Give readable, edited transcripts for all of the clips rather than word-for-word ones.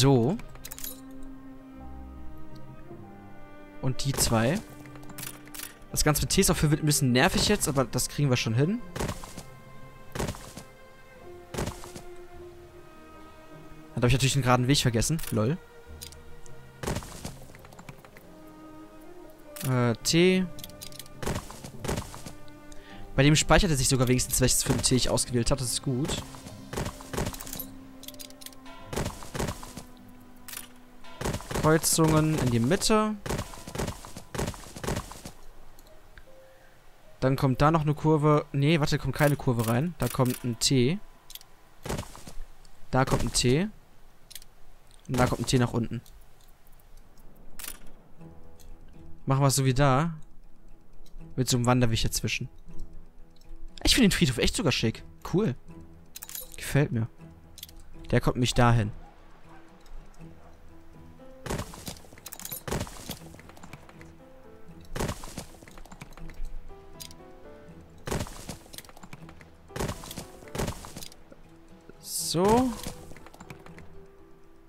So. Und die zwei. Das Ganze mit Tees auffüllen wird ein bisschen nervig jetzt, aber das kriegen wir schon hin. Dann habe ich natürlich den geraden Weg vergessen. Lol. Tee. Bei dem speichert er sich sogar wenigstens, welches für einen Tee ich ausgewählt habe. Das ist gut. Kreuzungen in die Mitte. Dann kommt da noch eine Kurve. Nee, warte, da kommt keine Kurve rein. Da kommt ein T. Da kommt ein T. Und da kommt ein T nach unten. Machen wir es so wie da. Mit so einem Wanderweg dazwischen. Ich finde den Friedhof echt sogar schick. Cool. Gefällt mir. Der kommt mich dahin. So.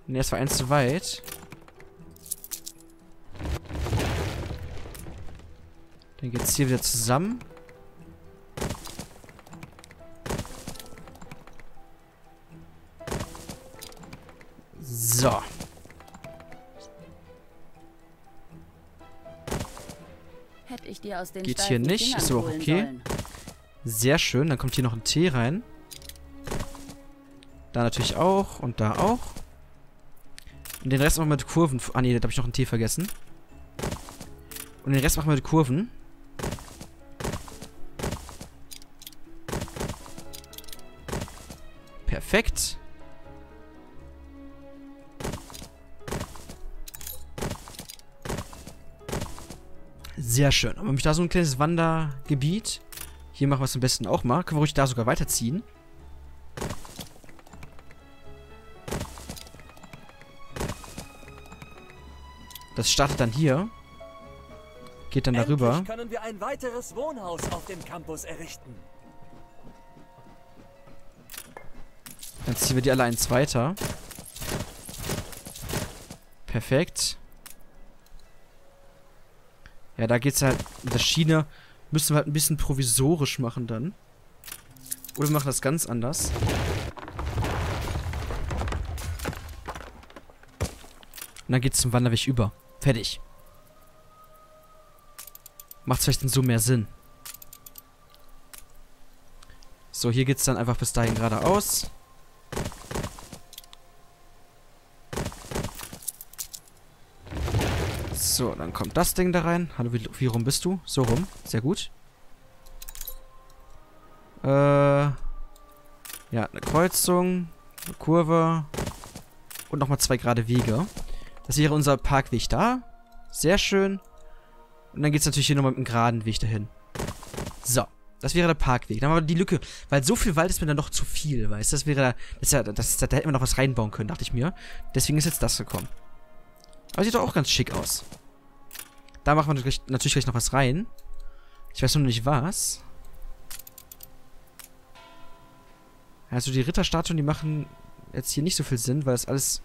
Ne, das war eins zu weit. Dann geht's hier wieder zusammen. So. Hätte ich dir aus den Geht hier nicht, ist aber auch okay. Sollen. Sehr schön, dann kommt hier noch ein Tee rein. Da natürlich auch und da auch. Und den Rest machen wir mit Kurven. Ah ne, da habe ich noch einen Tee vergessen. Und den Rest machen wir mit Kurven. Perfekt. Sehr schön. Aber mich da so ein kleines Wandergebiet. Hier machen wir es am besten auch mal. Können wir ruhig da sogar weiterziehen. Das startet dann hier. Geht dann endlich darüber. Können wir ein weiteres Wohnhaus auf dem Campus errichten. Dann ziehen wir die alle eins weiter. Perfekt. Ja, da geht's halt mit der Schiene. Müssen wir halt ein bisschen provisorisch machen dann. Oder wir machen das ganz anders. Und dann geht's zum Wanderweg über. Fertig. Macht vielleicht so mehr Sinn. So, hier geht's dann einfach bis dahin geradeaus. So, dann kommt das Ding da rein. Hallo, wie rum bist du? So rum. Sehr gut. Ja, eine Kreuzung, eine Kurve und nochmal zwei gerade Wege. Das wäre unser Parkweg da. Sehr schön. Und dann geht es natürlich hier nochmal mit einem geraden Weg dahin. So, das wäre der Parkweg. Dann haben wir die Lücke, weil so viel Wald ist mir dann doch zu viel, weißt du? Das wäre da hätten wir noch was reinbauen können, dachte ich mir. Deswegen ist jetzt das gekommen. Aber sieht doch auch ganz schick aus. Da machen wir natürlich gleich noch was rein. Ich weiß nur nicht was. Also die Ritterstatuen, die machen jetzt hier nicht so viel Sinn, weil das alles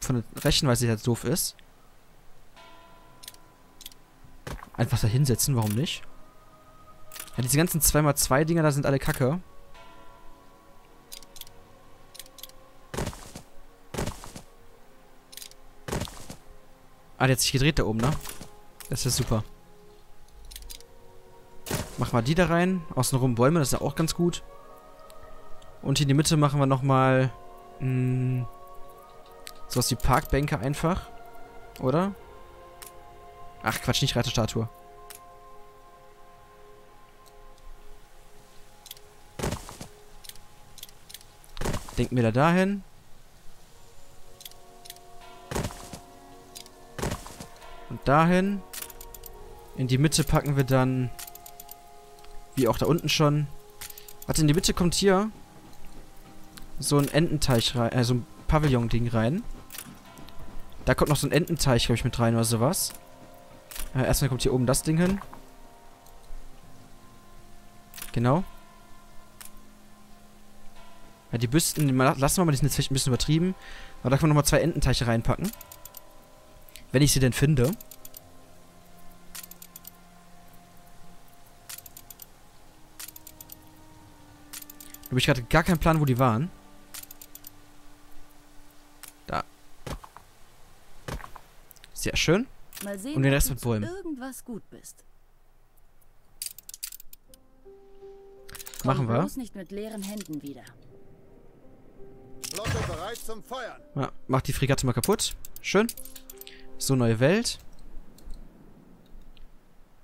von der Rechenweise her doof ist. Einfach da hinsetzen, warum nicht? Ja, diese ganzen 2x2 Dinger da sind alle kacke. Ah, der hat sich gedreht da oben, ne? Das ist super. Machen wir die da rein. Außenrum Bäume, das ist ja auch ganz gut. Und hier in die Mitte machen wir nochmal sowas wie Parkbänke einfach. Oder? Ach Quatsch, nicht Reiterstatue. Denken wir da dahin. Und dahin. In die Mitte packen wir dann, wie auch da unten schon. Warte, in die Mitte kommt hier so ein Ententeich rein, so ein Pavillon-Ding rein. Da kommt noch so ein Ententeich, glaube ich, mit rein oder sowas. Erstmal kommt hier oben das Ding hin. Genau. Ja, die Büsten, lassen wir mal, die sind jetzt vielleicht ein bisschen übertrieben. Aber da können wir nochmal 2 Ententeiche reinpacken. Wenn ich sie denn finde. Da habe ich gerade gar keinen Plan, wo die waren. Da. Sehr schön. Mal sehen, und den Rest mit Bäumen. Irgendwas gut bist. Machen wir. Nicht mit leeren Händen wieder. Flotte bereit zum Feuern. Ja, mach die Fregatte mal kaputt. Schön. So, neue Welt.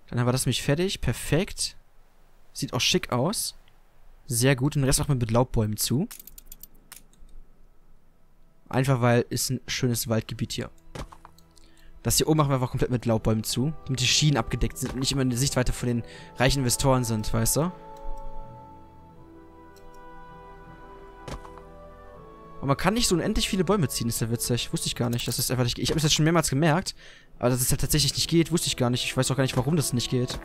Dann haben wir das nämlich fertig. Perfekt. Sieht auch schick aus. Sehr gut. Den Rest machen wir mit Laubbäumen zu. Einfach weil ist ein schönes Waldgebiet hier. Das hier oben machen wir einfach komplett mit Laubbäumen zu. Damit die Schienen abgedeckt sind und nicht immer in der Sichtweite von den reichen Investoren sind, weißt du? Und man kann nicht so unendlich viele Bäume ziehen, ist ja witzig. Wusste ich gar nicht, dass das einfach nicht geht. Ich habe es jetzt schon mehrmals gemerkt, aber dass es halt tatsächlich nicht geht, wusste ich gar nicht. Ich weiß auch gar nicht, warum das nicht geht.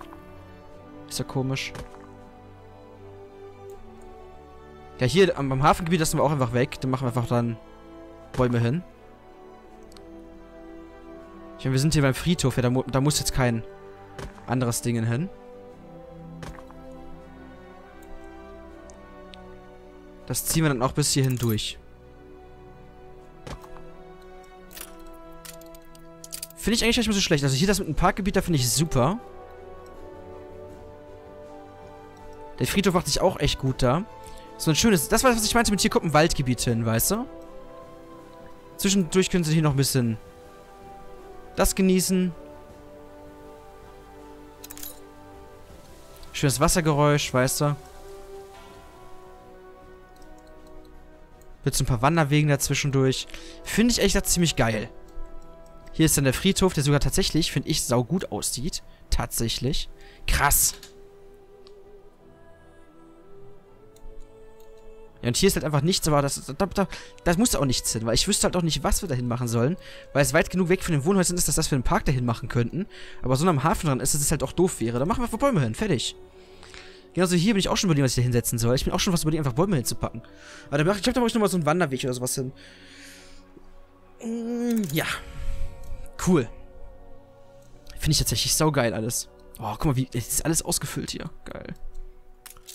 Ist ja komisch. Ja, hier am Hafengebiet lassen wir auch einfach weg. Dann machen wir einfach dann Bäume hin. Ich meine, wir sind hier beim Friedhof. Ja, da muss jetzt kein anderes Ding hin. Das ziehen wir dann auch bis hierhin durch. Finde ich eigentlich nicht mehr so schlecht. Also hier das mit dem Parkgebiet, da finde ich super. Der Friedhof macht sich auch echt gut da. So ein schönes... Das war, was ich meinte mit hier kommt ein Waldgebiet hin, weißt du? Zwischendurch können sie hier noch ein bisschen das genießen. Schönes Wassergeräusch, weißt du? Mit so ein paar Wanderwegen dazwischendurch. Finde ich echt ziemlich geil. Hier ist dann der Friedhof, der sogar tatsächlich, finde ich, saugut aussieht. Tatsächlich. Krass. Ja, und hier ist halt einfach nichts, aber das muss da auch nichts hin, weil ich wüsste halt auch nicht, was wir da hin machen sollen, weil es weit genug weg von den Wohnhäusern ist, dass das wir einen Park dahin machen könnten. Aber so nah am Hafen dran ist, dass es halt auch doof wäre. Da machen wir einfach Bäume hin. Fertig. Genauso hier bin ich auch schon überlegen, was ich da hinsetzen soll. Ich bin auch schon was überlegen, einfach Bäume hinzupacken. Aber ich glaube, da mache ich nochmal so einen Wanderweg oder sowas hin. Ja. Cool. Finde ich tatsächlich saugeil alles. Oh, guck mal, wie das ist alles ausgefüllt hier. Geil.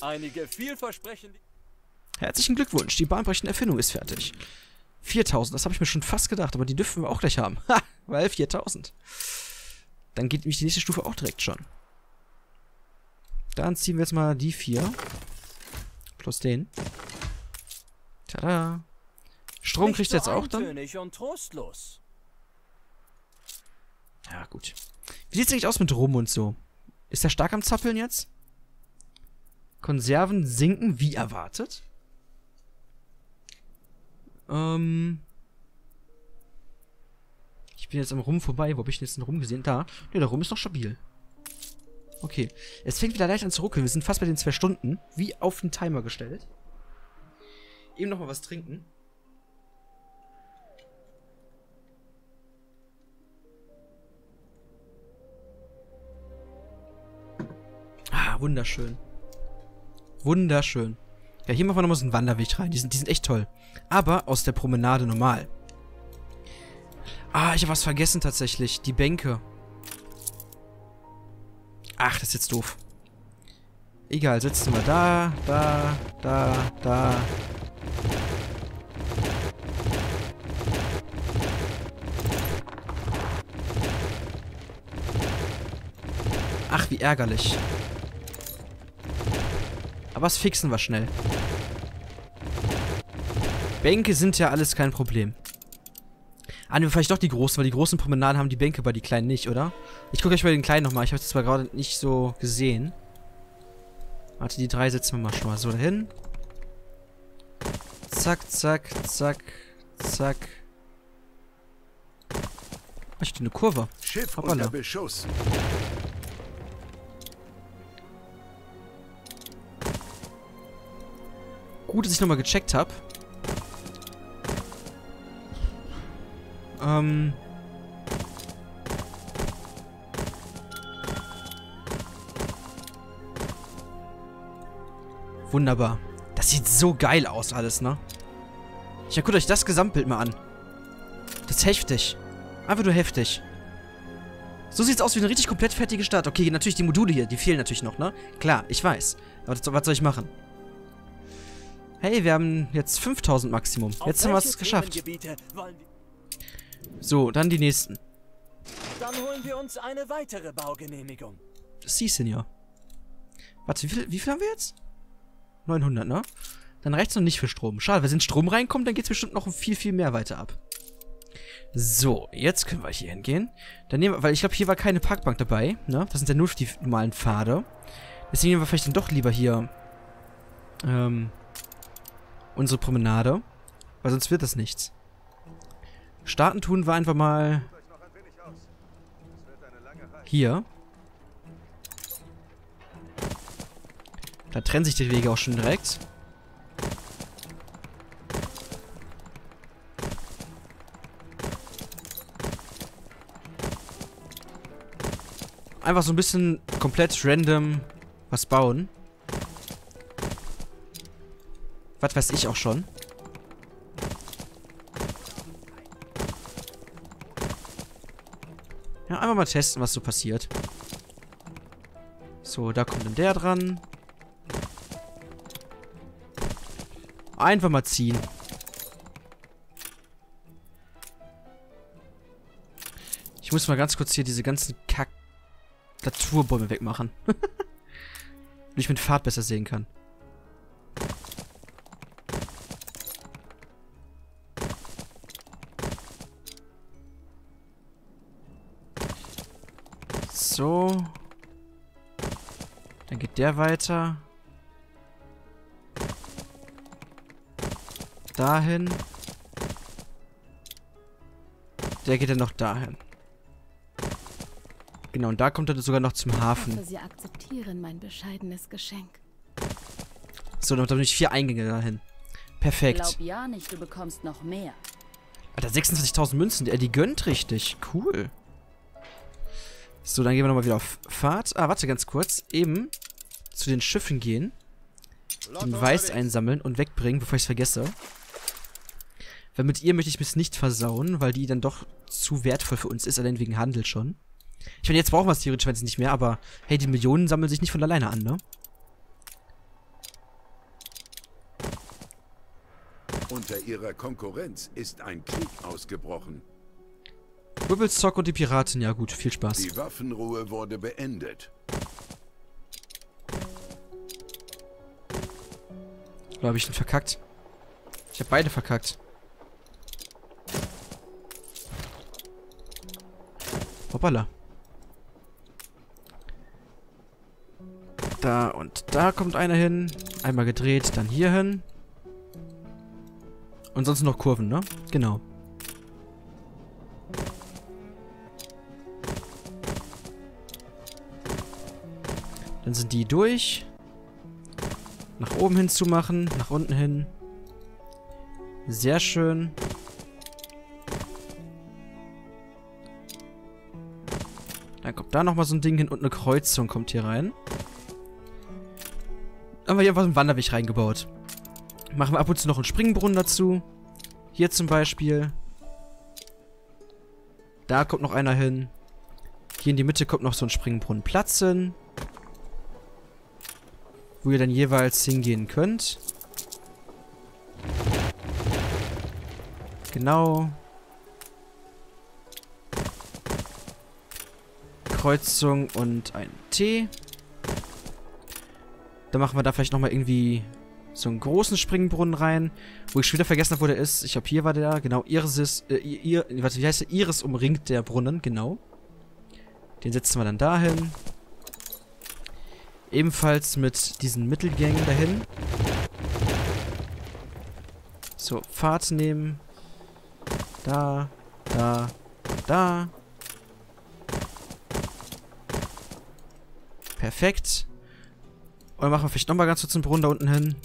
Einige vielversprechende... Herzlichen Glückwunsch, die bahnbrechende Erfindung ist fertig. 4000, das habe ich mir schon fast gedacht, aber die dürfen wir auch gleich haben. Ha, weil 4000. Dann geht nämlich die nächste Stufe auch direkt schon. Dann ziehen wir jetzt mal die 4. Plus den. Tada. Strom kriegt er jetzt auch dann. Ja, gut. Wie sieht es eigentlich aus mit Rum und so? Ist er stark am Zappeln jetzt? Konserven sinken wie erwartet. Ich bin jetzt am Rum vorbei. Wo habe ich denn jetzt den Rum gesehen? Da. Ne, der Rum ist noch stabil. Okay. Es fängt wieder leicht an zu ruckeln. Wir sind fast bei den 2 Stunden. Wie auf den Timer gestellt. Eben nochmal was trinken. Ah, wunderschön. Wunderschön. Ja, hier machen wir nochmal so einen Wanderweg rein. Die sind echt toll. Aber aus der Promenade normal. Ah, ich habe was vergessen tatsächlich. Die Bänke. Ach, das ist jetzt doof. Egal, setzt du mal da, da, da, da. Ach, wie ärgerlich. Aber das fixen wir schnell. Bänke sind ja alles kein Problem. Ah, ne, vielleicht doch die großen, weil die großen Promenaden haben die Bänke, bei die kleinen nicht, oder? Ich gucke euch bei den kleinen nochmal. Ich habe es zwar gerade nicht so gesehen. Warte, die 3 setzen wir mal schon mal so dahin. Zack, zack, zack, zack. Ach, ich tue eine Kurve. Schiff unter Beschuss. Gut, dass ich nochmal gecheckt habe. Wunderbar. Das sieht so geil aus alles, ne? Ja, guckt euch das Gesamtbild mal an. Das ist heftig. Einfach nur heftig. So sieht's aus wie eine richtig komplett fertige Stadt. Okay, natürlich die Module hier, die fehlen natürlich noch, ne? Klar, ich weiß. Aber das, was soll ich machen? Hey, wir haben jetzt 5000 Maximum. Jetzt haben wir es geschafft. So, dann die nächsten. Dann holen wir uns eine weitere Baugenehmigung. Sie, Senior. Warte, wie viel haben wir jetzt? 900, ne? Dann reicht's noch nicht für Strom. Schade, weil wenn Strom reinkommt, dann geht's bestimmt noch viel, viel mehr weiter ab. So, jetzt können wir hier hingehen. Dann nehmen wir, weil ich glaube, hier war keine Parkbank dabei, ne? Das sind ja nur die normalen Pfade. Deswegen nehmen wir vielleicht dann doch lieber hier unsere Promenade. Weil sonst wird das nichts. Starten tun wir einfach mal hier. Da trennen sich die Wege auch schon direkt. Einfach so ein bisschen komplett random was bauen. Was weiß ich auch schon. Ja, einfach mal testen, was so passiert. So, da kommt dann der dran. Einfach mal ziehen. Ich muss mal ganz kurz hier diese ganzen Kakturbäume wegmachen. Damit ich mit Fahrt besser sehen kann. So. Dann geht der weiter. Dahin. Der geht dann noch dahin. Genau, und da kommt er sogar noch zum Hafen. Ich hoffe, Sie akzeptieren mein bescheidenes Geschenk. So, dann habe ich 4 Eingänge dahin. Perfekt. Glaub ja nicht, du bekommst noch mehr. Alter, 26.000 Münzen, die gönnt richtig. Cool. So, dann gehen wir nochmal wieder auf Fahrt. Ah, warte ganz kurz. Eben zu den Schiffen gehen. Den Weiß einsammeln und wegbringen, bevor ich es vergesse. Weil mit ihr möchte ich mich nicht versauen, weil die dann doch zu wertvoll für uns ist, allein wegen Handel schon. Ich meine, jetzt brauchen wir es theoretisch nicht mehr, aber hey, die Millionen sammeln sich nicht von alleine an, ne? Unter ihrer Konkurrenz ist ein Krieg ausgebrochen. Wibblestock und die Piraten, ja gut, viel Spaß. Die Waffenruhe wurde beendet. Oder habe ich den verkackt? Ich habe beide verkackt. Hoppala. Da und da kommt einer hin. Einmal gedreht, dann hier hin. Und sonst noch Kurven, ne? Genau. Dann sind die durch. Nach oben hin zu machen, nach unten hin. Sehr schön. Dann kommt da nochmal so ein Ding hin und eine Kreuzung kommt hier rein. Dann haben wir hier einfach einen Wanderweg reingebaut. Machen wir ab und zu noch einen Springbrunnen dazu. Hier zum Beispiel. Da kommt noch einer hin. Hier in die Mitte kommt noch so ein Springbrunnenplatz hin. Wo ihr dann jeweils hingehen könnt. Genau. Kreuzung und ein T. Dann machen wir da vielleicht nochmal irgendwie so einen großen Springbrunnen rein. Wo ich schon wieder vergessen habe, wo der ist. Ich glaube, hier war der. Genau, Iris. Warte, wie heißt der? Iris umringt der Brunnen. Genau. Den setzen wir dann dahin. Ebenfalls mit diesen Mittelgängen dahin. So, Fahrt nehmen. Da, da, da. Perfekt. Und dann machen wir vielleicht nochmal ganz kurz einen Brunnen da unten hin.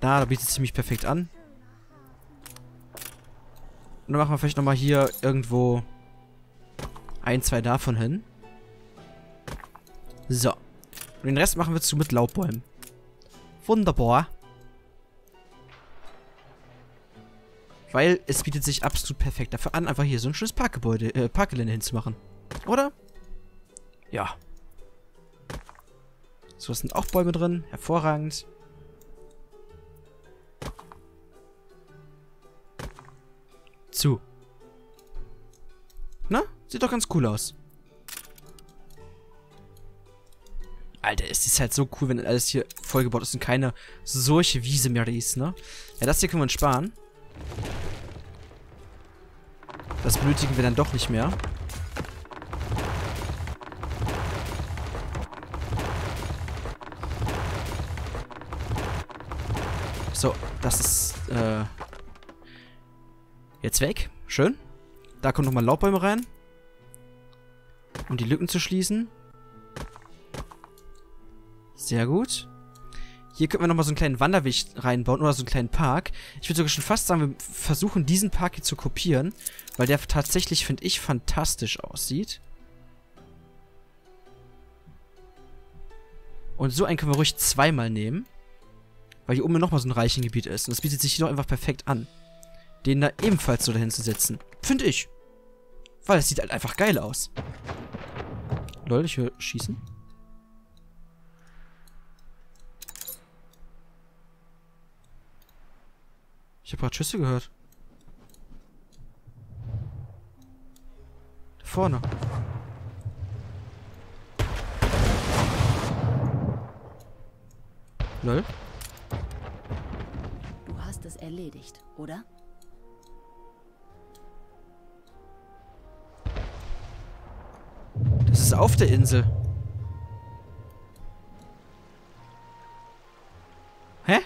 Da bietet es ziemlich perfekt an. Und dann machen wir vielleicht nochmal hier irgendwo 1, 2 davon hin. So. Und den Rest machen wir zu mit Laubbäumen. Wunderbar. Weil es bietet sich absolut perfekt dafür an, einfach hier so ein schönes Parkgebäude, Parkgelände hinzumachen. Oder? Ja. So, es sind auch Bäume drin. Hervorragend. Zu. Na? Sieht doch ganz cool aus. Alter, es ist halt so cool, wenn alles hier vollgebaut ist und keine solche Wiese mehr ist, ne? Ja, das hier können wir uns sparen. Das benötigen wir dann doch nicht mehr. So, das ist jetzt weg. Schön. Da kommen nochmal Laubbäume rein. Um die Lücken zu schließen. Sehr gut. Hier könnten wir nochmal so einen kleinen Wanderweg reinbauen oder so einen kleinen Park. Ich würde sogar schon fast sagen, wir versuchen diesen Park hier zu kopieren, weil der tatsächlich, finde ich, fantastisch aussieht. Und so einen können wir ruhig zweimal nehmen, weil hier oben nochmal so ein Reichengebiet ist. Und das bietet sich hier doch einfach perfekt an, den da ebenfalls so dahin zu setzen. Finde ich. Weil es sieht halt einfach geil aus. Lol, ich höre Schießen. Ich habe gerade Schüsse gehört. Da vorne. Lol. Du hast es erledigt, oder? Das ist auf der Insel. Hä?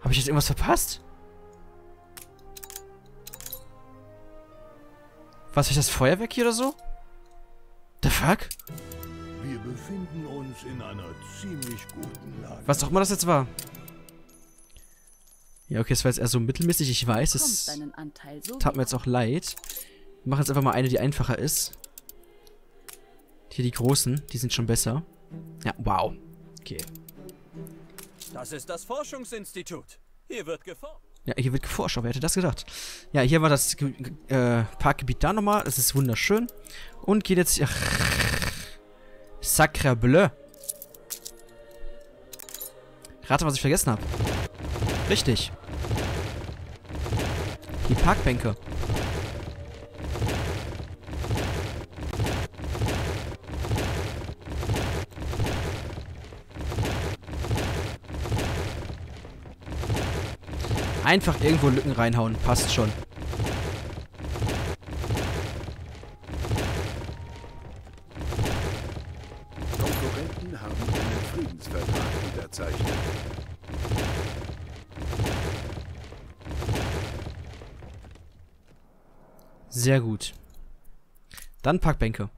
Habe ich jetzt irgendwas verpasst? Was, ist das Feuerwerk hier oder so? The fuck? Wir befinden uns in einer ziemlich guten Lage. Was auch immer das jetzt war. Ja, okay, es war jetzt eher so mittelmäßig, ich weiß. Es tat mir jetzt auch leid. Wir machen jetzt einfach mal eine, die einfacher ist. Hier die großen, die sind schon besser. Ja, wow. Okay. Das ist das Forschungsinstitut. Hier wird geforscht. Ja, hier wird geforscht, aber wer hätte das gedacht? Ja, hier war das Parkgebiet da nochmal. Das ist wunderschön. Und geht jetzt... Sacre bleu. Rate, was ich vergessen habe. Richtig. Die Parkbänke. Einfach irgendwo Lücken reinhauen. Passt schon. Konkurrenten haben einen Friedensvertrag unterzeichnet. Sehr gut. Dann Parkbänke.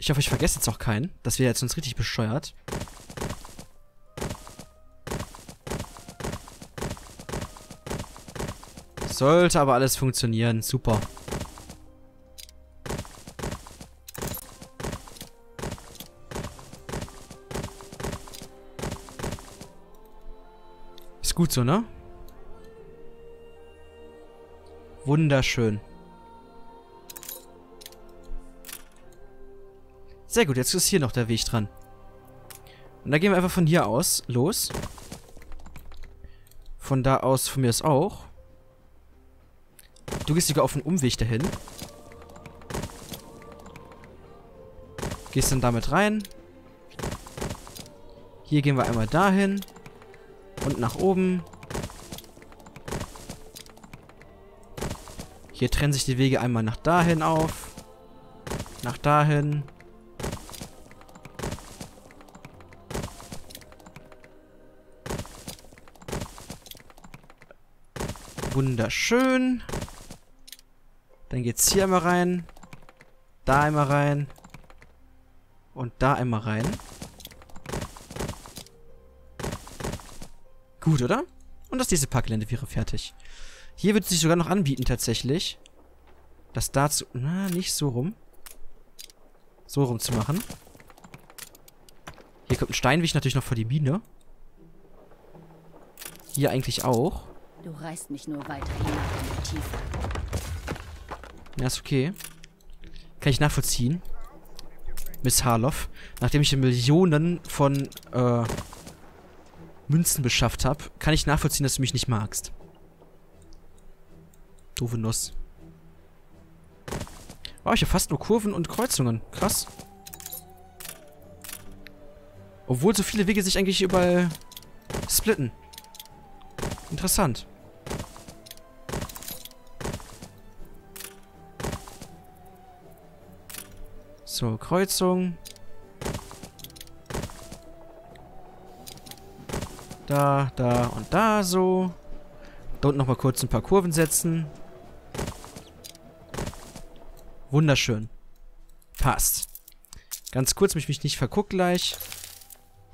Ich hoffe, ich vergesse jetzt auch keinen. Das wäre jetzt sonst richtig bescheuert. Sollte aber alles funktionieren. Super. Ist gut so, ne? Wunderschön. Sehr gut, jetzt ist hier noch der Weg dran. Und da gehen wir einfach von hier aus los. Von da aus, von mir aus auch. Du gehst sogar auf den Umweg dahin. Gehst dann damit rein. Hier gehen wir einmal dahin. Und nach oben. Hier trennen sich die Wege einmal nach dahin auf. Nach dahin. Wunderschön. Dann geht's hier einmal rein. Da einmal rein. Und da einmal rein. Gut, oder? Und das nächste Parkgelände wäre fertig. Hier wird es sich sogar noch anbieten, tatsächlich. das dazu... Na, nicht so rum. So rum zu machen. Hier kommt ein Steinweg natürlich noch vor die Biene. Hier eigentlich auch. Du reißt mich nur weiter in die Tiefe. Ja, ist okay. Kann ich nachvollziehen. Miss Harloff. Nachdem ich hier Millionen von Münzen beschafft habe, kann ich nachvollziehen, dass du mich nicht magst. Doofe Nuss. Oh, ich habe fast nur Kurven und Kreuzungen. Krass. Obwohl so viele Wege sich eigentlich überall splitten. Interessant. So, Kreuzung. Da, da und da so. Da unten nochmal kurz ein paar Kurven setzen. Wunderschön. Passt. Ganz kurz, mich nicht verguckt gleich.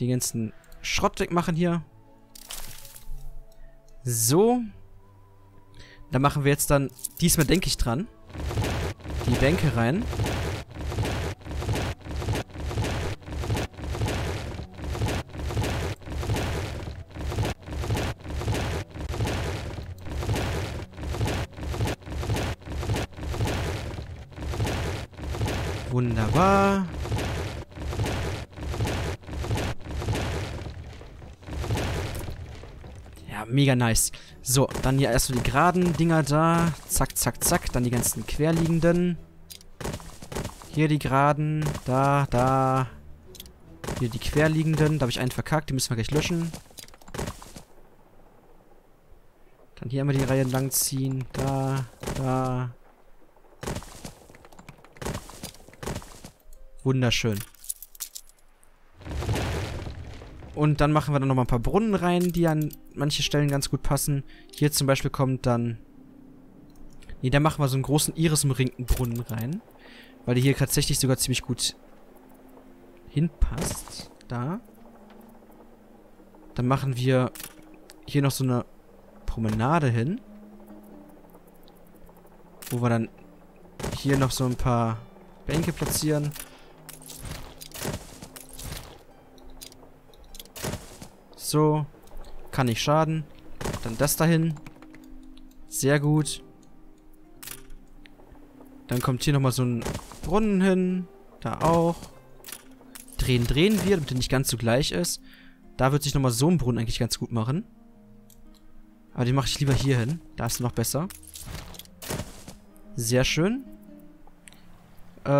Den ganzen Schrott wegmachen hier. So. Da machen wir jetzt dann, diesmal denke ich dran, die Bänke rein. Wunderbar. Ja, mega nice. So, dann hier erstmal die geraden Dinger da. Zack, zack, zack. Dann die ganzen querliegenden. Hier die geraden. Da, da. Hier die querliegenden. Da habe ich einen verkackt. Die müssen wir gleich löschen. Dann hier einmal die Reihe lang ziehen. Da, da. Wunderschön. Und dann machen wir dann nochmal ein paar Brunnen rein, die an manche Stellen ganz gut passen. Hier zum Beispiel kommt dann... Ne, da machen wir so einen großen irisumringten Brunnen rein. Weil der hier tatsächlich sogar ziemlich gut hinpasst. Da. Dann machen wir hier noch so eine Promenade hin. Wo wir dann hier noch so ein paar Bänke platzieren. So, kann nicht schaden. Dann das dahin. Sehr gut. Dann kommt hier nochmal so ein Brunnen hin. Da auch. Drehen wir, damit er nicht ganz so gleich ist. Da wird sich nochmal so ein Brunnen eigentlich ganz gut machen. Aber den mache ich lieber hier hin. Da ist er noch besser. Sehr schön. Den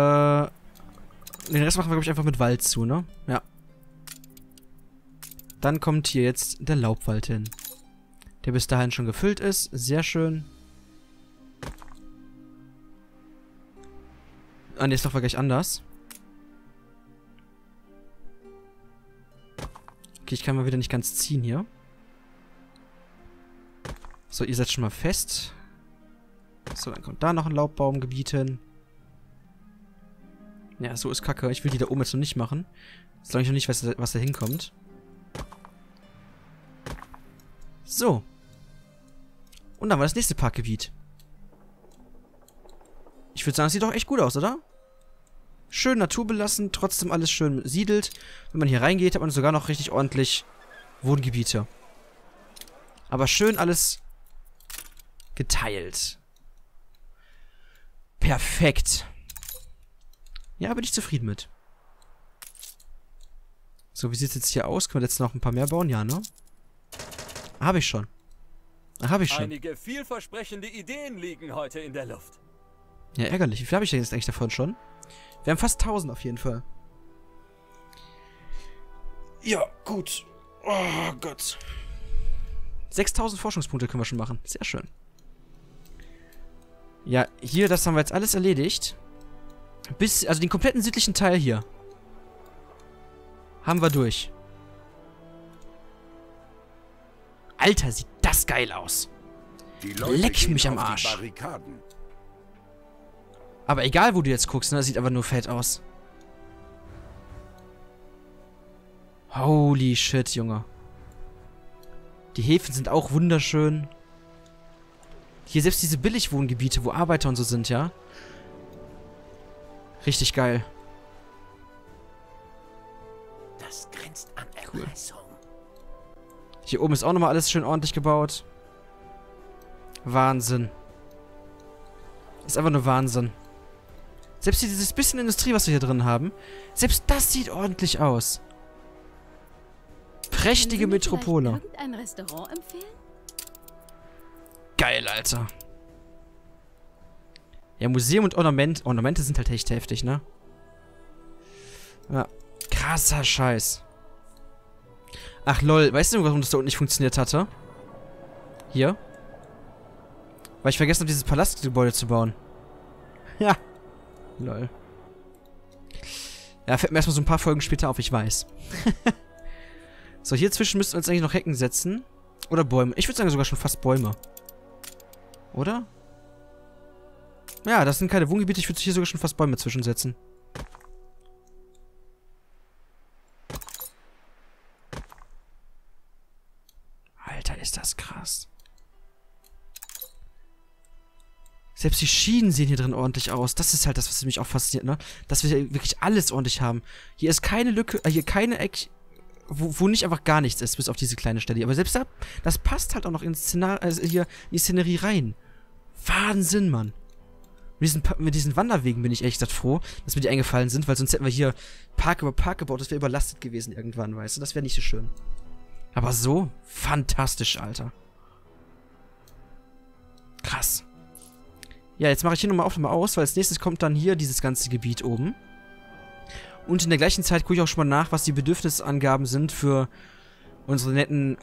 Rest machen wir, glaube ich, einfach mit Wald zu, ne? Ja. Dann kommt hier jetzt der Laubwald hin. Der bis dahin schon gefüllt ist. Sehr schön. Ah, ne, ist doch gleich anders. Okay, ich kann mal wieder nicht ganz ziehen hier. So, ihr seid schon mal fest. So, dann kommt da noch ein Laubbaumgebiet hin. Ja, so ist Kacke. Ich will die da oben jetzt noch nicht machen. Solange ich noch nicht weiß, was da hinkommt. So. Und dann war das nächste Parkgebiet. Ich würde sagen, es sieht doch echt gut aus, oder? Schön naturbelassen, trotzdem alles schön besiedelt. Wenn man hier reingeht, hat man sogar noch richtig ordentlich Wohngebiete. Aber schön alles geteilt. Perfekt. Ja, bin ich zufrieden mit. So, wie sieht es jetzt hier aus? Können wir jetzt noch ein paar mehr bauen? Ja, ne? Habe ich schon. Einige vielversprechende Ideen liegen heute in der Luft. Ja, ärgerlich. Wie viel habe ich denn jetzt eigentlich davon schon? Wir haben fast 1000 auf jeden Fall. Ja, gut. Oh Gott. 6000 Forschungspunkte können wir schon machen. Sehr schön. Ja, hier, das haben wir jetzt alles erledigt. Bis, also den kompletten südlichen Teil hier. Haben wir durch. Alter, sieht das geil aus. Leck mich am Arsch. Aber egal, wo du jetzt guckst, ne? Das sieht einfach nur fett aus. Holy shit, Junge. Die Häfen sind auch wunderschön. Hier selbst diese Billigwohngebiete, wo Arbeiter und so sind, ja? Richtig geil. Das grenzt an Erpressung. Cool. Hier oben ist auch nochmal alles schön ordentlich gebaut. Wahnsinn. Ist einfach nur Wahnsinn. Selbst dieses bisschen Industrie, was wir hier drin haben, selbst das sieht ordentlich aus. Prächtige Metropole. Können Sie mir irgendein Restaurant empfehlen? Geil, Alter. Ja, Museum und Ornament. Ornamente sind halt echt heftig, ne? Ja. Krasser Scheiß. Ach, lol. Weißt du, warum das da unten nicht funktioniert hatte? Hier. Weil ich vergessen habe, dieses Palastgebäude zu bauen. Ja. Lol. Ja, fällt mir erstmal so ein paar Folgen später auf, ich weiß. So, hier zwischen müssten wir uns eigentlich noch Hecken setzen. Oder Bäume. Ich würde sagen, sogar schon fast Bäume. Oder? Ja, das sind keine Wohngebiete. Ich würde hier sogar schon fast Bäume zwischensetzen. Alter, ist das krass. Selbst die Schienen sehen hier drin ordentlich aus. Das ist halt das, was mich auch fasziniert, ne? Dass wir hier wirklich alles ordentlich haben. Hier ist keine Lücke, hier keine Ecke, wo nicht einfach gar nichts ist, bis auf diese kleine Stelle. Aber selbst da, das passt halt auch noch hier in die Szenerie rein. Wahnsinn, Mann. Mit diesen Wanderwegen bin ich ehrlich gesagt froh, dass mir die eingefallen sind, weil sonst hätten wir hier Park über Park gebaut, das wäre überlastet gewesen irgendwann, weißt du? Das wäre nicht so schön. Aber so fantastisch, Alter. Krass. Ja, jetzt mache ich hier nochmal aus, weil als nächstes kommt dann hier dieses ganze Gebiet oben. Und in der gleichen Zeit gucke ich auch schon mal nach, was die Bedürfnisangaben sind für unsere netten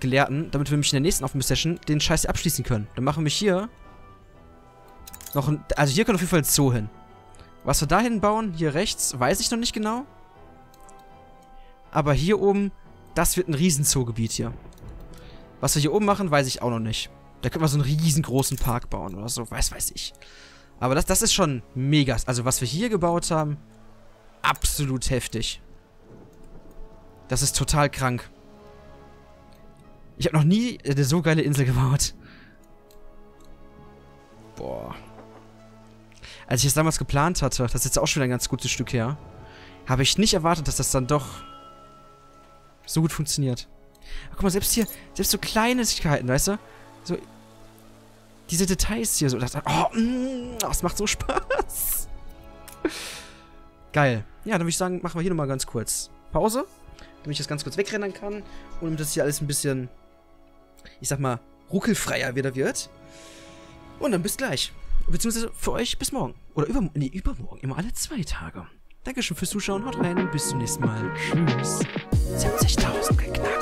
Gelehrten, damit wir nämlich in der nächsten Aufnahmesession den Scheiß hier abschließen können. Dann machen wir hier noch ein... Also hier können auf jeden Fall ein Zoo hin. Was wir dahin bauen, hier rechts, weiß ich noch nicht genau. Aber hier oben, das wird ein Riesenzoogebiet hier. Was wir hier oben machen, weiß ich auch noch nicht. Da können wir so einen riesengroßen Park bauen oder so, weiß ich. Aber das ist schon mega. Also was wir hier gebaut haben, absolut heftig. Das ist total krank. Ich habe noch nie eine so geile Insel gebaut. Boah. Als ich es damals geplant hatte, das ist jetzt auch schon ein ganz gutes Stück her, habe ich nicht erwartet, dass das dann doch so gut funktioniert. Aber guck mal, selbst hier, selbst so Kleinigkeiten, weißt du? So, diese Details hier so. Das macht so Spaß. Geil. Ja, dann würde ich sagen, machen wir hier nochmal ganz kurz Pause, damit ich das ganz kurz wegrendern kann. Und damit das hier alles ein bisschen, ich sag mal, ruckelfreier wieder wird. Und dann bis gleich. Beziehungsweise für euch bis morgen. Oder übermorgen. Immer alle 2 Tage. Dankeschön fürs Zuschauen. Haut rein. Bis zum nächsten Mal. Tschüss. 70.000 geknallt.